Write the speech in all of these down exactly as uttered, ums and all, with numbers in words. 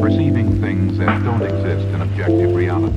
Perceiving things that don't exist in objective reality.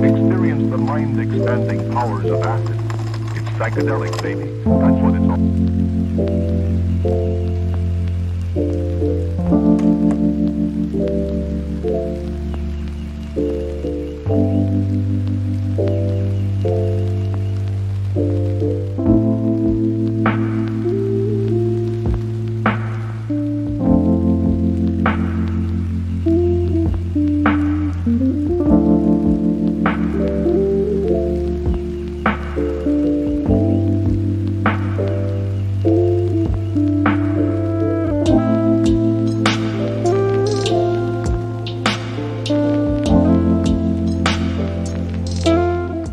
Experience the mind-expanding powers of acid. It's psychedelic, baby. That's what it's all.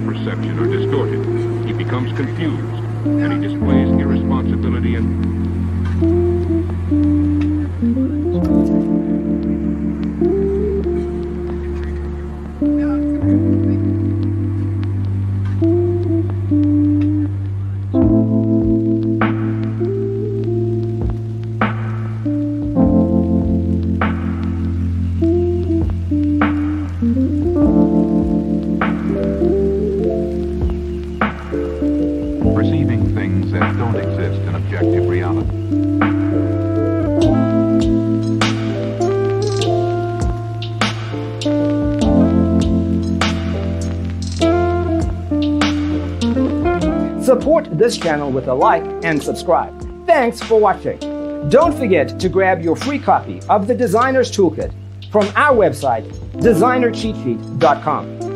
Perception are distorted. He becomes confused, and he displays irresponsibility and. Perceiving things that don't exist in objective reality. Support this channel with a like and subscribe. Thanks for watching. Don't forget to grab your free copy of the Designer's Toolkit from our website, designer cheat sheet dot com.